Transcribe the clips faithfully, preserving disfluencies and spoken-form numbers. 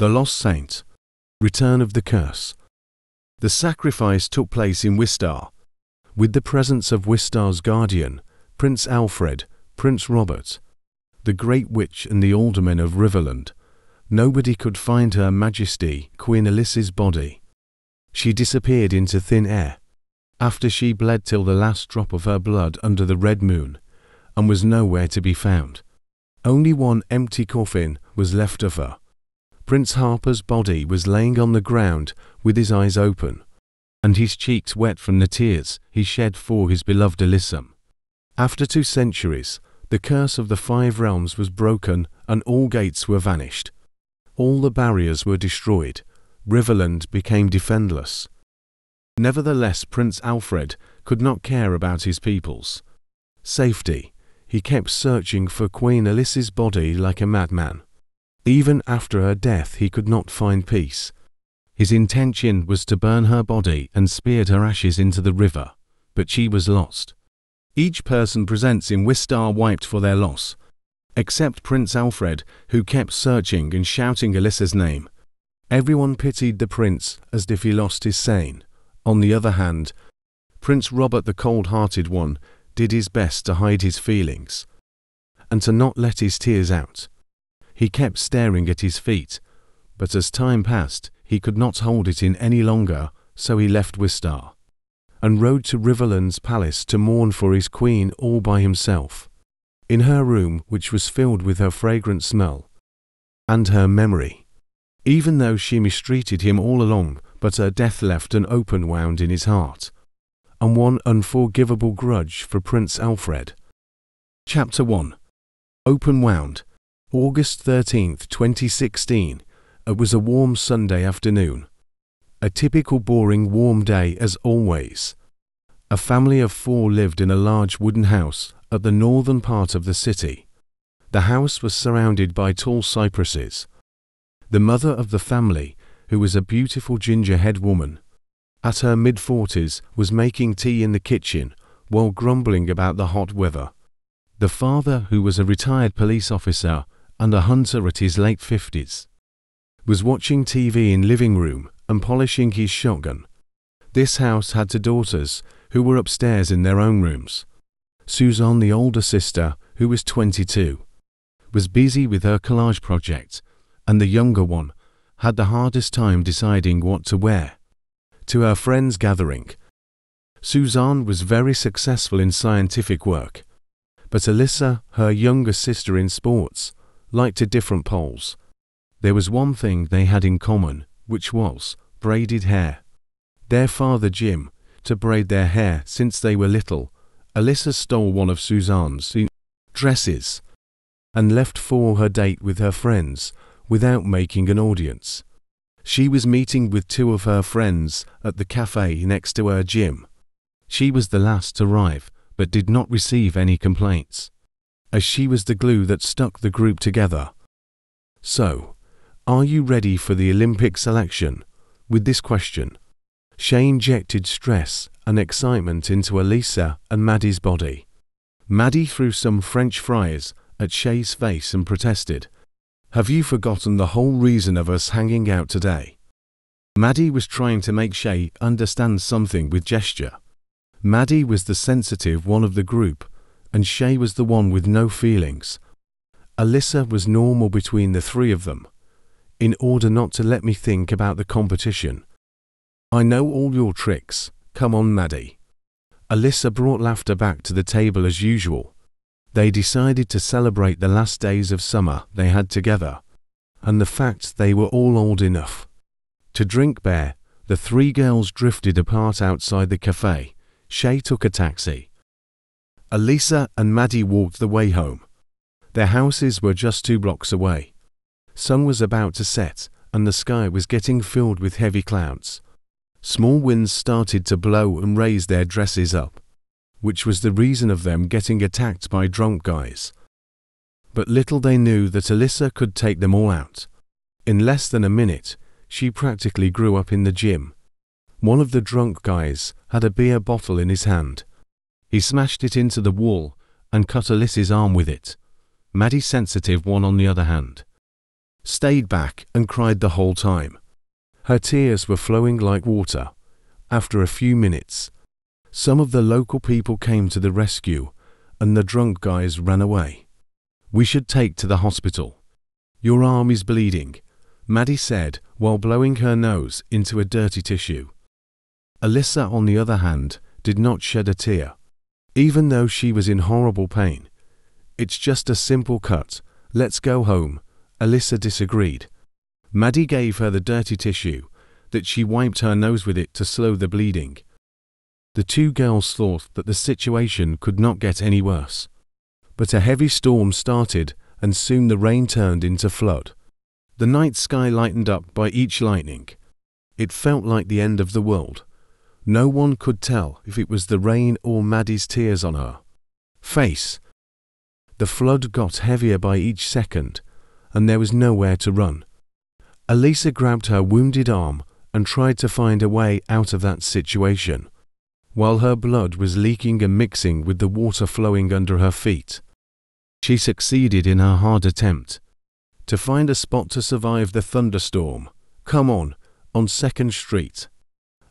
The Lost Saint, Return of the Curse. The sacrifice took place in Wistar, with the presence of Wistar's guardian, Prince Alfred, Prince Robert, the Great Witch and the aldermen of Riverland. Nobody could find Her Majesty Queen Alyssa's body. She disappeared into thin air, after she bled till the last drop of her blood under the red moon, and was nowhere to be found. Only one empty coffin was left of her. Prince Harper's body was laying on the ground with his eyes open, and his cheeks wet from the tears he shed for his beloved Alyssa. After two centuries, the curse of the Five Realms was broken and all gates were vanished. All the barriers were destroyed. Riverland became defenseless. Nevertheless, Prince Alfred could not care about his people's safety. He kept searching for Queen Alyssa's body like a madman. Even after her death, he could not find peace. His intention was to burn her body and speared her ashes into the river, but she was lost. Each person present in Wistar wiped for their loss, except Prince Alfred, who kept searching and shouting Alyssa's name. Everyone pitied the prince as if he lost his sane. On the other hand, Prince Robert, the cold-hearted one, did his best to hide his feelings and to not let his tears out. He kept staring at his feet, but as time passed, he could not hold it in any longer, so he left Wistar and rode to Riverland's palace to mourn for his queen all by himself. In her room, which was filled with her fragrant smell and her memory, even though she mistreated him all along, but her death left an open wound in his heart, and one unforgivable grudge for Prince Alfred. Chapter one. Open Wound. August thirteenth, twenty sixteen. It was a warm Sunday afternoon. A typical boring warm day as always. A family of four lived in a large wooden house at the northern part of the city. The house was surrounded by tall cypresses. The mother of the family, who was a beautiful ginger-haired woman, at her mid-forties, was making tea in the kitchen while grumbling about the hot weather. The father, who was a retired police officer and a hunter at his late fifties, was watching T V in living room and polishing his shotgun. This house had two daughters who were upstairs in their own rooms. Suzanne, the older sister, who was twenty-two, was busy with her collage project, and the younger one had the hardest time deciding what to wear to her friend's gathering. Suzanne was very successful in scientific work, but Alyssa, her younger sister, in sports, liked at different poles. There was one thing they had in common, which was braided hair. Their father, Jim, to braid their hair since they were little. Alyssa stole one of Suzanne's dresses and left for her date with her friends without making an audience. She was meeting with two of her friends at the cafe next to her gym. She was the last to arrive, but did not receive any complaints, as she was the glue that stuck the group together. So, are you ready for the Olympic selection? With this question, Shay injected stress and excitement into Alyssa and Maddie's body. Maddie threw some French fries at Shay's face and protested, "Have you forgotten the whole reason of us hanging out today?" Maddie was trying to make Shay understand something with gesture. Maddie was the sensitive one of the group, and Shay was the one with no feelings. Alyssa was normal between the three of them. "In order not to let me think about the competition, I know all your tricks. Come on, Maddie." Alyssa brought laughter back to the table as usual. They decided to celebrate the last days of summer they had together, and the fact they were all old enough to drink beer. The three girls drifted apart outside the cafe. Shay took a taxi. Alyssa and Maddie walked the way home. Their houses were just two blocks away. Sun was about to set, and the sky was getting filled with heavy clouds. Small winds started to blow and raise their dresses up, which was the reason of them getting attacked by drunk guys. But little they knew that Alyssa could take them all out. In less than a minute, she practically grew up in the gym. One of the drunk guys had a beer bottle in his hand. He smashed it into the wall and cut Alyssa's arm with it. Maddie's sensitive one, on the other hand, stayed back and cried the whole time. Her tears were flowing like water. After a few minutes, some of the local people came to the rescue and the drunk guys ran away. "We should take to the hospital. Your arm is bleeding," Maddie said while blowing her nose into a dirty tissue. Alyssa, on the other hand, did not shed a tear, even though she was in horrible pain. "It's just a simple cut. Let's go home," Alyssa disagreed. Maddie gave her the dirty tissue that she wiped her nose with it to slow the bleeding. The two girls thought that the situation could not get any worse. But a heavy storm started and soon the rain turned into flood. The night sky lightened up by each lightning. It felt like the end of the world. No one could tell if it was the rain or Maddie's tears on her face. The flood got heavier by each second, and there was nowhere to run. Alyssa grabbed her wounded arm and tried to find a way out of that situation, while her blood was leaking and mixing with the water flowing under her feet. She succeeded in her hard attempt to find a spot to survive the thunderstorm. "Come on, on Second Street."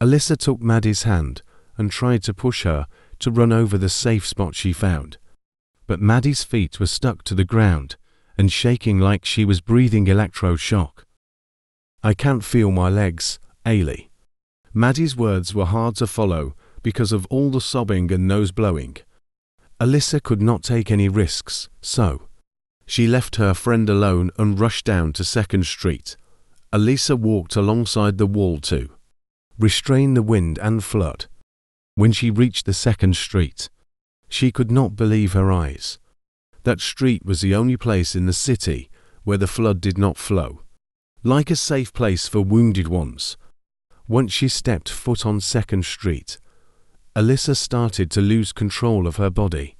Alyssa took Maddie's hand and tried to push her to run over the safe spot she found. But Maddie's feet were stuck to the ground and shaking like she was breathing electroshock. "I can't feel my legs, Ailey." Maddie's words were hard to follow because of all the sobbing and nose blowing. Alyssa could not take any risks, so she left her friend alone and rushed down to Second Street. Alyssa walked alongside the wall too. Restrain the wind and flood. When she reached the second street, she could not believe her eyes. That street was the only place in the city where the flood did not flow, like a safe place for wounded ones. Once she stepped foot on Second Street, Alyssa started to lose control of her body.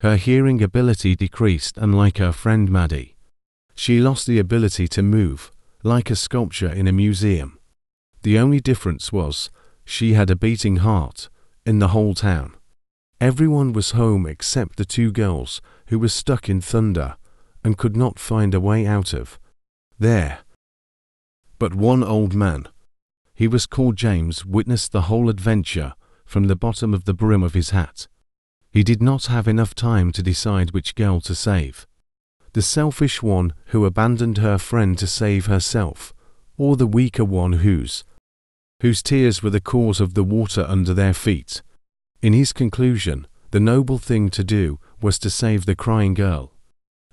Her hearing ability decreased, and like her friend Maddie, she lost the ability to move, like a sculpture in a museum. The only difference was she had a beating heart. In the whole town, everyone was home except the two girls who were stuck in thunder and could not find a way out of there. But one old man, he was called James, witnessed the whole adventure from the bottom of the brim of his hat. He did not have enough time to decide which girl to save, the selfish one who abandoned her friend to save herself, or the weaker one whose whose tears were the cause of the water under their feet. In his conclusion, the noble thing to do was to save the crying girl.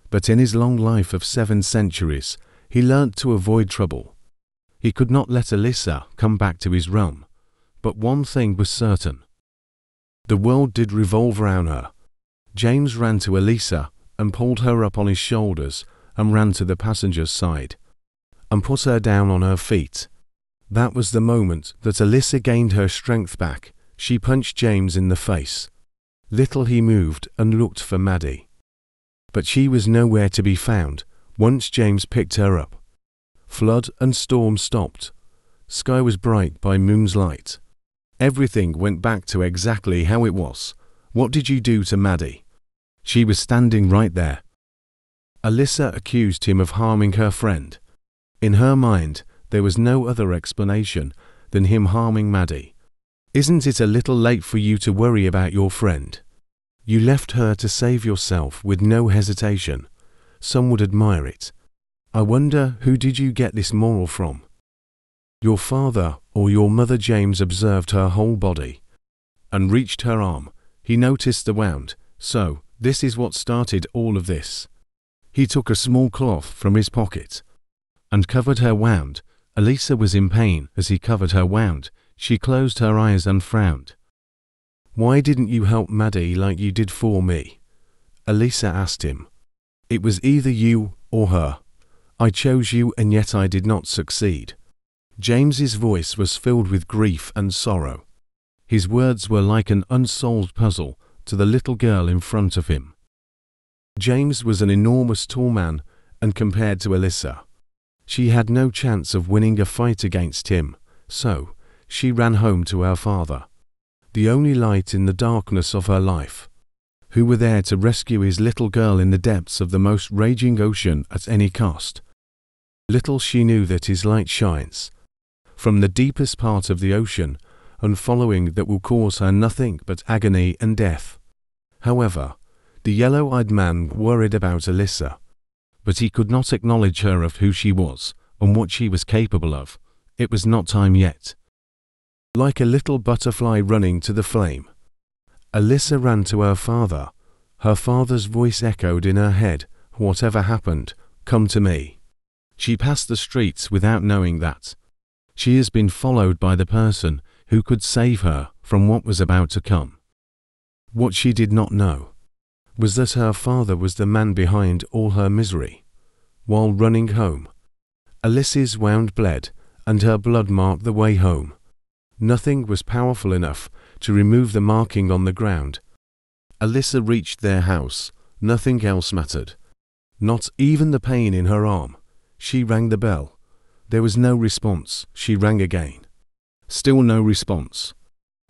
But in his long life of seven centuries, he learnt to avoid trouble. He could not let Alyssa come back to his realm, but one thing was certain. The world did revolve around her. James ran to Alyssa and pulled her up on his shoulders and ran to the passenger's side and put her down on her feet. That was the moment that Alyssa gained her strength back. She punched James in the face. Little he moved and looked for Maddie, but she was nowhere to be found. Once James picked her up, flood and storm stopped. Sky was bright by moon's light. Everything went back to exactly how it was. "What did you do to Maddie?" She was standing right there. Alyssa accused him of harming her friend. In her mind, there was no other explanation than him harming Maddie. "Isn't it a little late for you to worry about your friend? You left her to save yourself with no hesitation. Some would admire it. I wonder, who did you get this moral from? Your father or your mother?" James observed her whole body and reached her arm. He noticed the wound. So, this is what started all of this. He took a small cloth from his pocket and covered her wound. Alyssa was in pain as he covered her wound. She closed her eyes and frowned. "Why didn't you help Maddie like you did for me?" Alyssa asked him. "It was either you or her. I chose you and yet I did not succeed." James's voice was filled with grief and sorrow. His words were like an unsolved puzzle to the little girl in front of him. James was an enormous tall man, and compared to Alyssa, she had no chance of winning a fight against him, so she ran home to her father, the only light in the darkness of her life, who were there to rescue his little girl in the depths of the most raging ocean at any cost. Little she knew that his light shines from the deepest part of the ocean, and following that will cause her nothing but agony and death. However, the yellow-eyed man worried about Alyssa, but he could not acknowledge her of who she was and what she was capable of. It was not time yet. Like a little butterfly running to the flame, Alyssa ran to her father. Her father's voice echoed in her head, "Whatever happened, come to me." She passed the streets without knowing that she has been followed by the person who could save her from what was about to come. What she did not know was that her father was the man behind all her misery. While running home, Alyssa's wound bled, and her blood marked the way home. Nothing was powerful enough to remove the marking on the ground. Alyssa reached their house. Nothing else mattered. Not even the pain in her arm. She rang the bell. There was no response. She rang again. Still no response.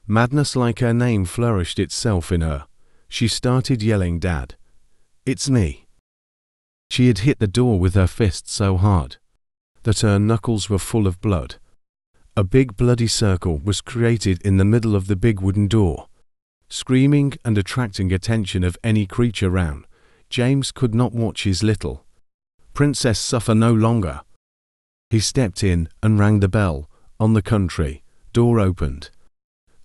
Madness like her name flourished itself in her. She started yelling, "Dad, it's me." She had hit the door with her fist so hard that her knuckles were full of blood. A big bloody circle was created in the middle of the big wooden door, screaming and attracting attention of any creature round. James could not watch his little princess suffer no longer. He stepped in and rang the bell. On the country, door opened.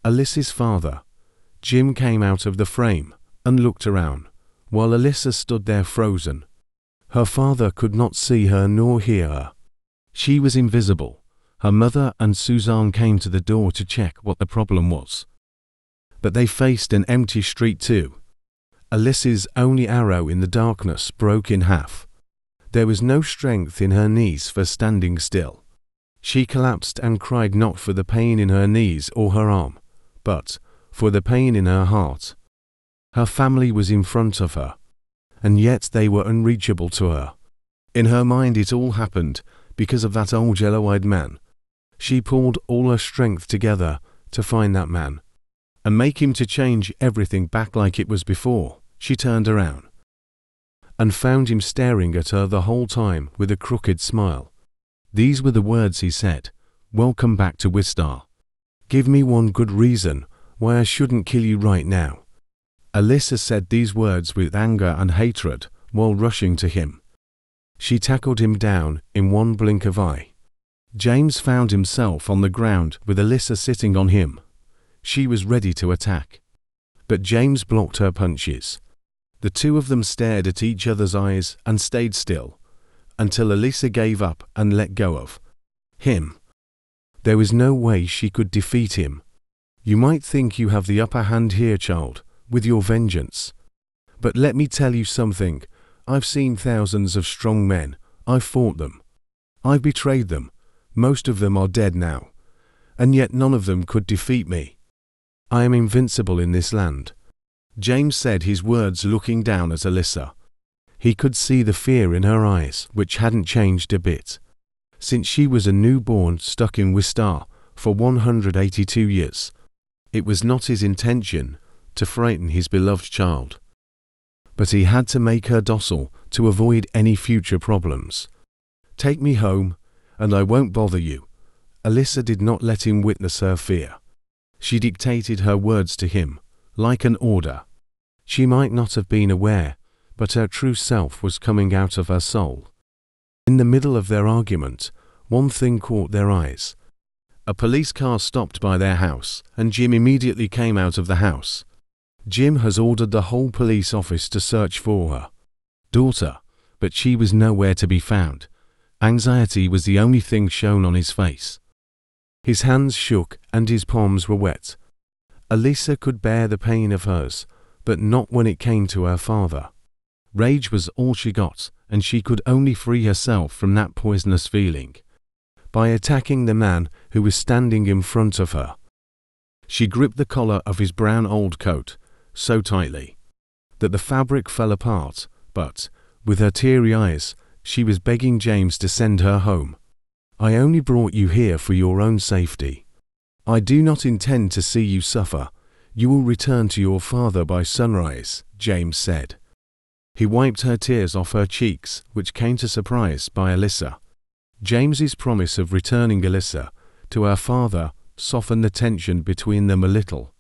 Alyssa's father, Jim, came out of the frame and looked around, while Alyssa stood there frozen. Her father could not see her nor hear her. She was invisible. Her mother and Suzanne came to the door to check what the problem was, but they faced an empty street too. Alyssa's only arrow in the darkness broke in half. There was no strength in her knees for standing still. She collapsed and cried, not for the pain in her knees or her arm, but for the pain in her heart. Her family was in front of her, and yet they were unreachable to her. In her mind it all happened because of that old yellow-eyed man. She pulled all her strength together to find that man and make him to change everything back like it was before. She turned around and found him staring at her the whole time with a crooked smile. These were the words he said, "Welcome back to Wistar. Give me one good reason why I shouldn't kill you right now." Alyssa said these words with anger and hatred while rushing to him. She tackled him down in one blink of eye. James found himself on the ground with Alyssa sitting on him. She was ready to attack, but James blocked her punches. The two of them stared at each other's eyes and stayed still until Alyssa gave up and let go of him. There was no way she could defeat him. "You might think you have the upper hand here, child, with your vengeance, but let me tell you something. I've seen thousands of strong men. I've fought them. I've betrayed them. Most of them are dead now, and yet none of them could defeat me. I am invincible in this land." James said his words looking down at Alyssa. He could see the fear in her eyes, which hadn't changed a bit since she was a newborn stuck in Wistar for one hundred eighty-two years. It was not his intention to frighten his beloved child, but he had to make her docile to avoid any future problems. "Take me home, and I won't bother you." Alyssa did not let him witness her fear. She dictated her words to him like an order. She might not have been aware, but her true self was coming out of her soul. In the middle of their argument, one thing caught their eyes. A police car stopped by their house, and Jim immediately came out of the house. Jim has ordered the whole police office to search for her daughter, but she was nowhere to be found. Anxiety was the only thing shown on his face. His hands shook and his palms were wet. Alyssa could bear the pain of hers, but not when it came to her father. Rage was all she got, and she could only free herself from that poisonous feeling by attacking the man who was standing in front of her. She gripped the collar of his brown old coat so tightly that the fabric fell apart, but with her teary eyes, she was begging James to send her home. "I only brought you here for your own safety. I do not intend to see you suffer. You will return to your father by sunrise," James said. He wiped her tears off her cheeks, which came to surprise by Alyssa. James's promise of returning Alyssa to her father softened the tension between them a little.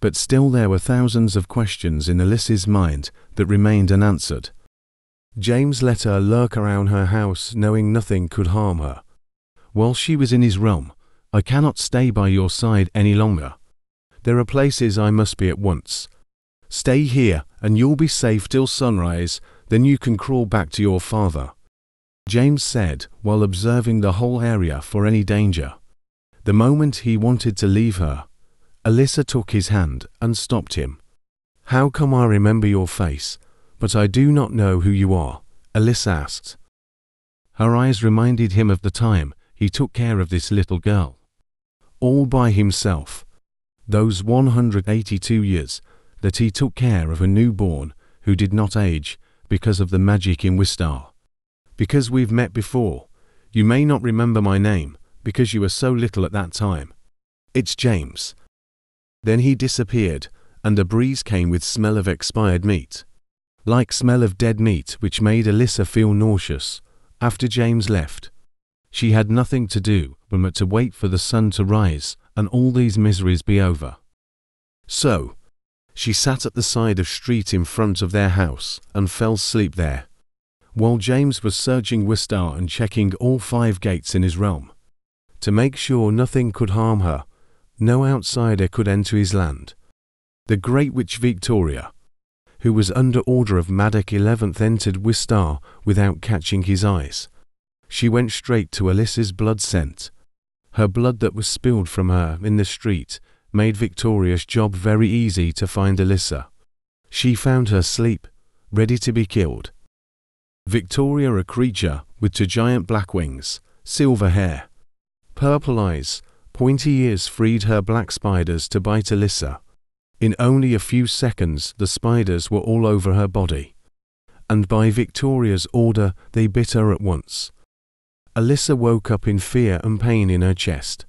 But still there were thousands of questions in Alyssa's mind that remained unanswered. James let her lurk around her house knowing nothing could harm her. While she was in his realm, "I cannot stay by your side any longer. There are places I must be at once. Stay here and you'll be safe till sunrise, then you can crawl back to your father," James said while observing the whole area for any danger. The moment he wanted to leave her, Alyssa took his hand and stopped him. "How come I remember your face, but I do not know who you are?" Alyssa asked. Her eyes reminded him of the time he took care of this little girl, all by himself. Those one hundred eighty-two years that he took care of a newborn who did not age because of the magic in Wistar. "Because we've met before, you may not remember my name because you were so little at that time. It's James." Then he disappeared, and a breeze came with smell of expired meat, like smell of dead meat, which made Alyssa feel nauseous. After James left, she had nothing to do but to wait for the sun to rise and all these miseries be over. So, she sat at the side of the street in front of their house and fell asleep there, while James was searching Wistar and checking all five gates in his realm, to make sure nothing could harm her. No outsider could enter his land. The Great Witch Victoria, who was under order of Maddock Eleventh, entered Wistar without catching his eyes. She went straight to Alyssa's blood scent. Her blood that was spilled from her in the street made Victoria's job very easy to find Alyssa. She found her asleep, ready to be killed. Victoria, a creature with two giant black wings, silver hair, purple eyes, pointy ears, freed her black spiders to bite Alyssa. In only a few seconds the spiders were all over her body, and by Victoria's order they bit her at once. Alyssa woke up in fear and pain in her chest,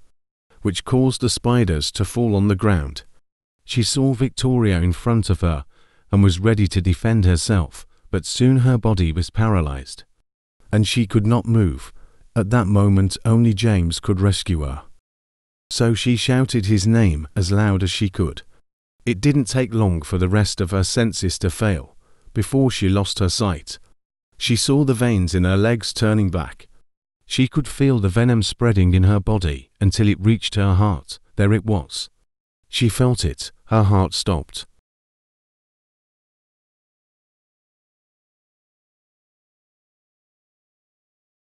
which caused the spiders to fall on the ground. She saw Victoria in front of her and was ready to defend herself, but soon her body was paralyzed, and she could not move. At that moment only James could rescue her. So she shouted his name as loud as she could. It didn't take long for the rest of her senses to fail before she lost her sight. She saw the veins in her legs turning back. She could feel the venom spreading in her body until it reached her heart. There it was. She felt it. Her heart stopped.